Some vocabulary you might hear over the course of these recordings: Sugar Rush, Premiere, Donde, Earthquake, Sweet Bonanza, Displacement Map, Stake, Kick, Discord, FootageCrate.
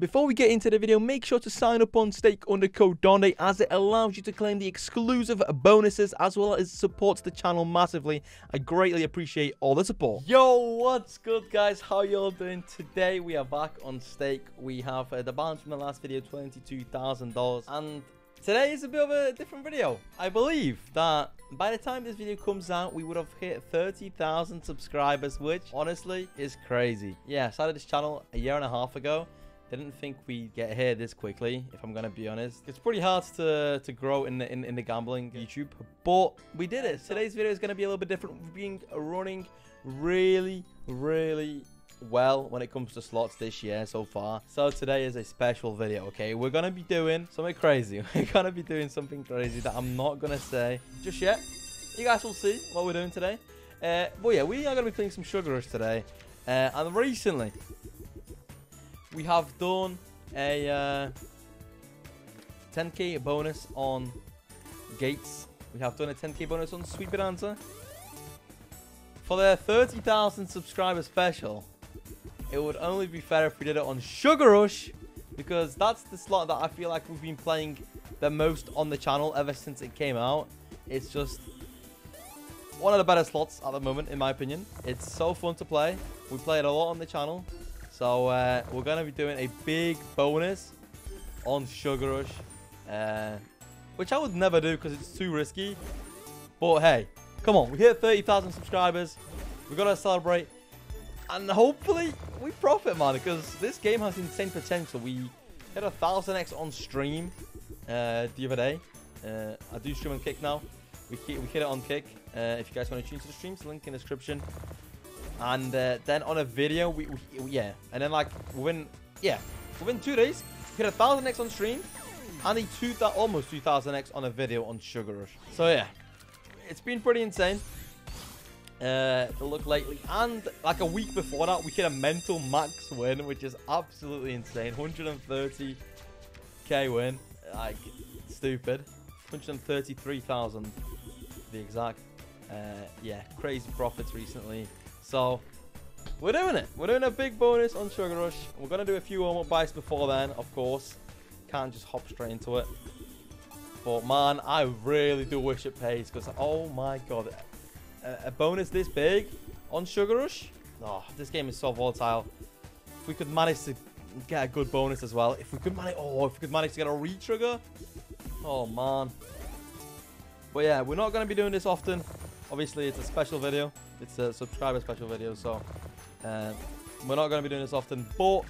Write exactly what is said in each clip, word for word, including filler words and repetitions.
Before we get into the video, make sure to sign up on Stake under code Donde, as it allows you to claim the exclusive bonuses as well as supports the channel massively. I greatly appreciate all the support. Yo, what's good guys? How y'all doing today? We are back on Stake. We have uh, the balance from the last video, twenty-two thousand dollars, and today is a bit of a different video. I believe that by the time this video comes out, we would have hit thirty thousand subscribers, which honestly is crazy. Yeah, I started this channel a year and a half ago. Didn't think we'd get here this quickly, if I'm gonna be honest. It's pretty hard to to grow in the in, in the gambling YouTube, but we did it. Today's video is gonna be a little bit different. We've been running really, really well when it comes to slots this year so far. So today is a special video, okay? We're gonna be doing something crazy. We're gonna be doing something crazy that I'm not gonna say just yet. You guys will see what we're doing today. Uh, but yeah, we are gonna be playing some Sugar Rush today. Uh, and recently, we have done a uh, ten K bonus on Gates. We have done a ten K bonus on Sweet Bonanza. For their thirty thousand subscriber special, it would only be fair if we did it on Sugar Rush, because that's the slot that I feel like we've been playing the most on the channel ever since it came out. It's just one of the better slots at the moment, in my opinion. It's so fun to play. We play it a lot on the channel. So uh, we're going to be doing a big bonus on Sugar Rush, uh, which I would never do because it's too risky. But hey, come on, we hit thirty thousand subscribers. We've got to celebrate. And hopefully we profit, man, because this game has insane potential. We hit one thousand X on stream uh, the other day. Uh, I do stream on Kick now. We hit, we hit it on Kick. Uh, if you guys want to tune to the streams, link in the description. And uh, then on a video, we, we yeah, and then like within yeah, within two days, we hit a thousand X on stream, and a two almost two thousand X on a video on Sugar Rush. So yeah, it's been pretty insane. Uh, to look lately, and like a week before that, we hit a mental max win, which is absolutely insane. one hundred thirty K win, like stupid. one hundred thirty-three thousand, the exact. Uh, yeah, crazy profits recently. So, we're doing it. We're doing a big bonus on Sugar Rush. We're going to do a few warm-up buys before then, of course. Can't just hop straight into it. But, man, I really do wish it pays. Because, oh, my God. A, a bonus this big on Sugar Rush? Oh, this game is so volatile. If we could manage to get a good bonus as well. If we could manage, oh, if we could manage to get a re-trigger. Oh, man. But, yeah, we're not going to be doing this often. Obviously, it's a special video. It's a subscriber special video, so uh, we're not going to be doing this often, but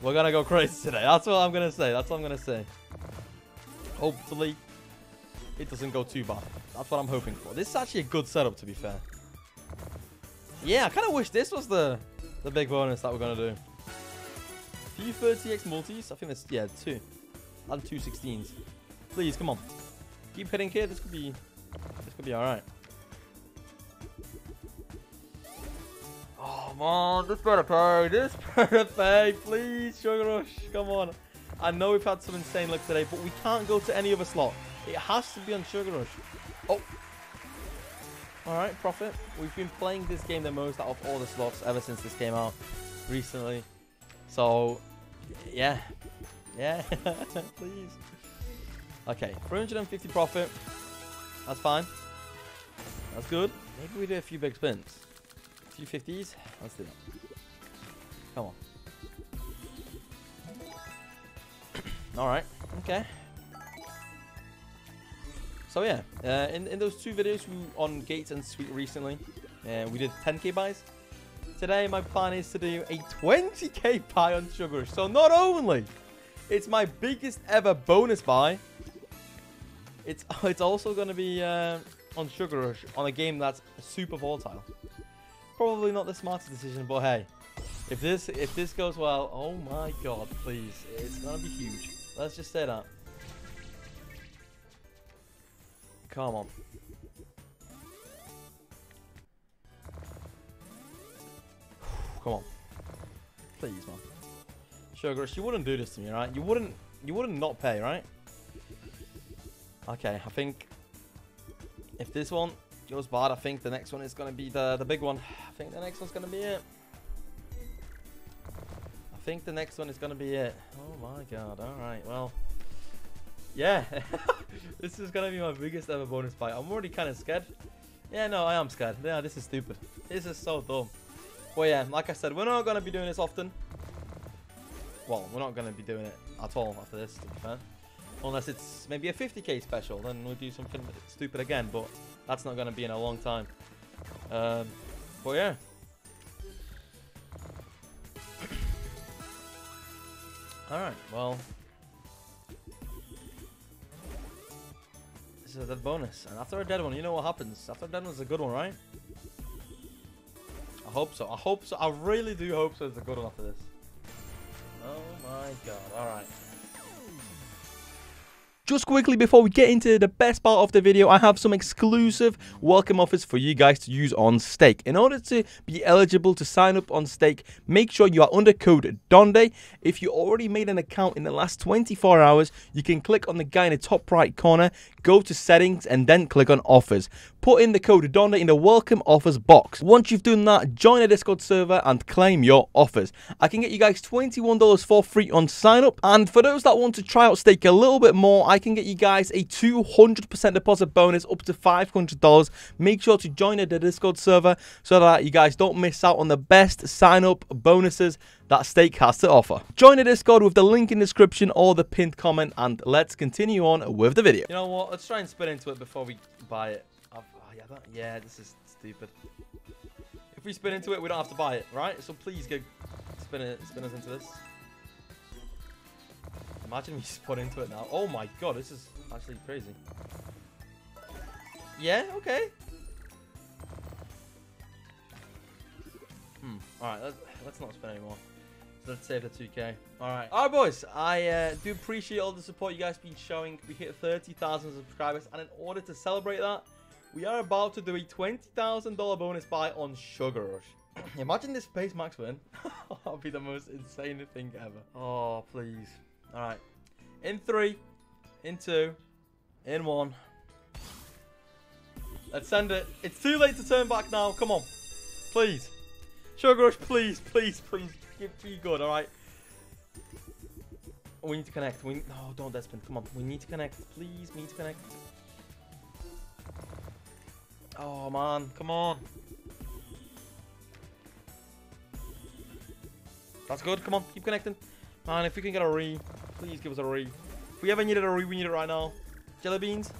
we're going to go crazy today. That's what I'm going to say. That's what I'm going to say. Hopefully, it doesn't go too bad. That's what I'm hoping for. This is actually a good setup, to be fair. Yeah, I kind of wish this was the, the big bonus that we're going to do. Few thirty X multis. I think that's, yeah, two. And two sixteens. Please, come on. Keep hitting here. This could be... This could be alright. Oh, man. This better pay. This better pay. Please, Sugar Rush. Come on. I know we've had some insane luck today, but we can't go to any other slot. It has to be on Sugar Rush. Oh. Alright, profit. We've been playing this game the most out of all the slots ever since this came out recently. So, yeah. Yeah. Please. Okay. three hundred fifty profit. That's fine. That's good. Maybe we do a few big spins. A few fifties. Let's do that. Come on. Alright. Okay. So yeah. Uh, in, in those two videos we on Gates and Sweet recently, uh, we did ten K buys. Today my plan is to do a twenty K buy on Sugar. So not only it's my biggest ever bonus buy, It's, it's also going to be uh, on Sugar Rush, on a game that's super volatile. Probably not the smartest decision, but hey. If this if this goes well, oh my god, please. It's going to be huge. Let's just say that. Come on. Come on. Please, man. Sugar Rush, you wouldn't do this to me, right? You wouldn't, you wouldn't not pay, right? Okay, I think If this one goes bad, I think the next one is going to be the, the big one. I think the next one's going to be it. I think the next one is going to be it. Oh my god. Alright, well. Yeah. This is going to be my biggest ever bonus buy. I'm already kind of scared. Yeah, no, I am scared. Yeah, this is stupid. This is so dumb. Well, yeah, like I said, we're not going to be doing this often. Well, we're not going to be doing it at all after this, to be fair. Unless it's maybe a fifty K special, then we'll do something stupid again, but that's not going to be in a long time. Um, but yeah. Alright, well. This is a dead bonus. And after a dead one, you know what happens. After a dead one, it's a good one, right? I hope so. I hope so. I really do hope so it's a good one after this. Oh my god. Alright. Just quickly before we get into the best part of the video, I have some exclusive welcome offers for you guys to use on Stake. In order to be eligible to sign up on Stake, make sure you are under code Donde. If you already made an account in the last twenty-four hours, you can click on the guy in the top right corner, go to settings and then click on offers. Put in the code Donde in the welcome offers box. Once you've done that, join a Discord server and claim your offers. I can get you guys twenty-one dollars for free on sign up, and for those that want to try out Stake a little bit more, I I can get you guys a two hundred percent deposit bonus up to five hundred dollars. Make sure to join the Discord server so that you guys don't miss out on the best sign-up bonuses that Stake has to offer. Join the Discord with the link in the description or the pinned comment, and let's continue on with the video. You know what? Let's try and spin into it before we buy it. Oh, yeah, that, yeah, this is stupid. If we spin into it, we don't have to buy it, right? So please go spin it, spin us into this. Imagine we spun into it now. Oh my god, this is actually crazy. Yeah, okay. Hmm. Alright, let's, let's not spin anymore. Let's save the two K. Alright. Alright, boys. I uh, do appreciate all the support you guys have been showing. We hit thirty thousand subscribers. And in order to celebrate that, we are about to do a twenty thousand dollar bonus buy on Sugar Rush. Imagine this Space Max win. That would be the most insane thing ever. Oh, please. All right, in three, in two, in one. Let's send it. It's too late to turn back now. Come on, please. Sugar Rush, please, please, please. Be good, all right? We need to connect. We No, don't dead spin. Come on, we need to connect. Please, we need to connect. Oh, man, come on. That's good. Come on, keep connecting. Man, if we can get a re, please give us a re. If we ever needed a re, we need it right now. Jelly beans.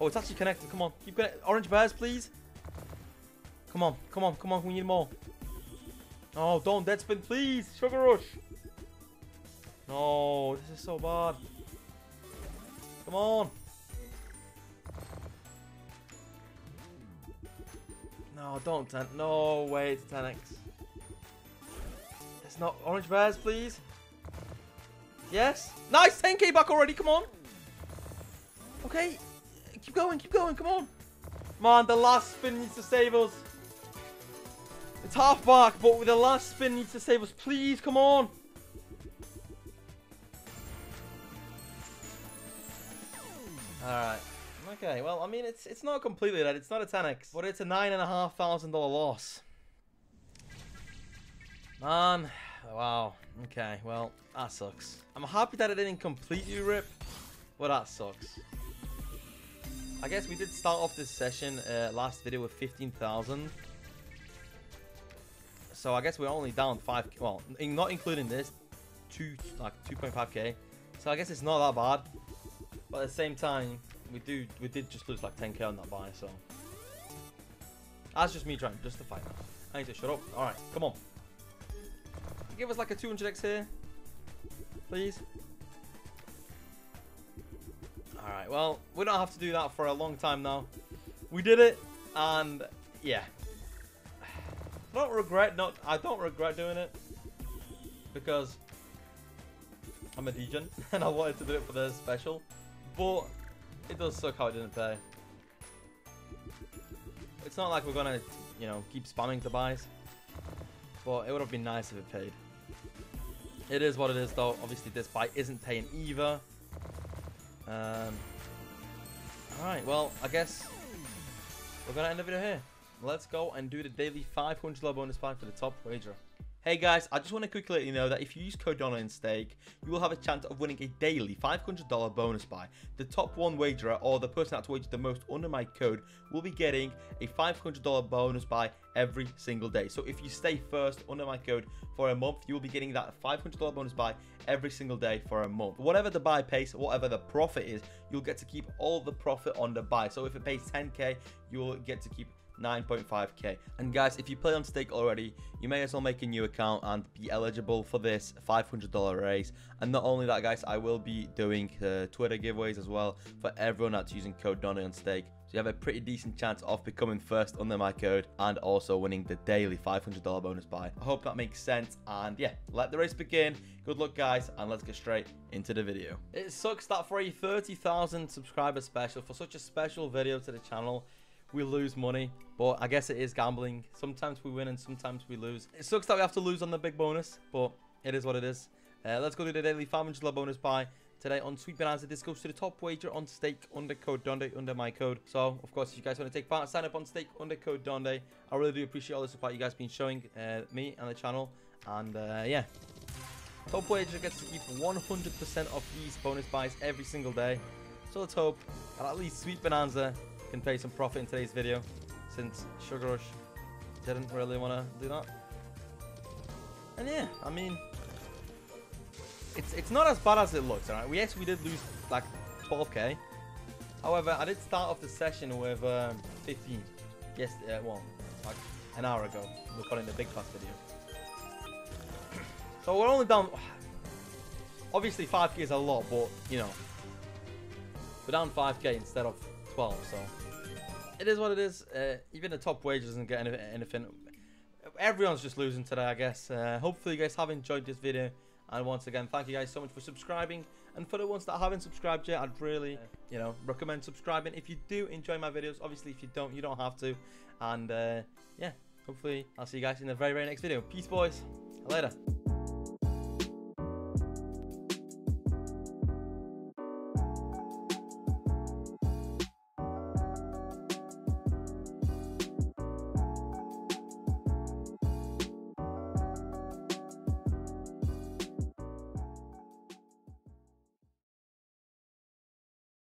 Oh, it's actually connected. Come on. Keep connected. Orange bears, please. Come on. Come on. Come on. We need more. Oh, don't dead spin, please. Sugar Rush. No, this is so bad. Come on. No, don't. ten. No way. It's ten X. It's not. Orange bears, please. Yes. Nice. ten K back already. Come on. Okay. Keep going. Keep going. Come on. Man, the last spin needs to save us. It's half back, but with the last spin needs to save us. Please. Come on. All right. Okay. Well, I mean, it's it's not completely dead. It's not a ten X, but it's a nine and a half thousand dollar loss. Man. Wow. Okay, well, that sucks. I'm happy that I didn't completely rip, but that sucks. I guess we did start off this session uh, last video with fifteen thousand. So I guess we're only down five, well, in, not including this, two like two point five K. So I guess it's not that bad. But at the same time, we do we did just lose like ten K on that buy, so that's just me trying to justify that. I need to shut up. All right, come on. Give us like a two hundred X here, please. All right, well, we don't have to do that for a long time now. We did it, and yeah, I don't regret not. I don't regret doing it because I'm a degen and I wanted to do it for the special, but it does suck how it didn't pay. It's not like we're gonna, you know, keep spamming the buys, but it would have been nice if it paid. It is what it is, though. Obviously, this buy isn't paying either. Um, Alright, well, I guess we're gonna end the video here. Let's go and do the daily five hundred dollars bonus pack for the top wager. Hey guys, I just want to quickly let you know that if you use code Donde in Stake, you will have a chance of winning a daily five hundred dollars bonus buy. The top one wagerer, or the person that's wagered the most under my code, will be getting a five hundred dollars bonus buy every single day. So if you stay first under my code for a month, you will be getting that five hundred dollars bonus buy every single day for a month. Whatever the buy pays, whatever the profit is, you'll get to keep all the profit on the buy. So if it pays ten K, you'll get to keep nine point five K. And guys, if you play on Stake already, you may as well make a new account and be eligible for this five hundred dollars raise. And not only that guys, I will be doing uh, Twitter giveaways as well for everyone that's using code Donde on Stake, so you have a pretty decent chance of becoming first under my code and also winning the daily five hundred dollars bonus buy. I hope that makes sense, and yeah, let the race begin. Good luck guys, and let's get straight into the video. It sucks that for a thirty thousand subscriber special, for such a special video to the channel, we lose money, but I guess it is gambling. Sometimes we win and sometimes we lose. It sucks that we have to lose on the big bonus, but it is what it is. Uh, let's go do the daily five hundred dollars bonus buy today on Sweet Bonanza. This goes to the top wager on Stake under code Donde under my code. So, of course, if you guys want to take part, sign up on Stake under code Donde. I really do appreciate all the support you guys been showing uh, me and the channel. And uh, yeah, top wager gets to keep one hundred percent of these bonus buys every single day. So let's hope that at least Sweet Bonanza can pay some profit in today's video, since Sugar Rush didn't really want to do that. And yeah, I mean, it's it's not as bad as it looks, alright? Yes, we did lose like twelve K. However, I did start off the session with um, fifteen. Yes, uh, well, like an hour ago, recording the big class video. So we're only down. Obviously, five K is a lot, but you know, we're down five K instead of twelve. So it is what it is. Uh, even the top wager doesn't get any, anything. Everyone's just losing today, I guess. Uh, hopefully you guys have enjoyed this video, and once again, thank you guys so much for subscribing. And for the ones that haven't subscribed yet, I'd really, you know, recommend subscribing if you do enjoy my videos. Obviously, if you don't, you don't have to. And uh, yeah, hopefully I'll see you guys in the very, very next video. Peace, boys. Later.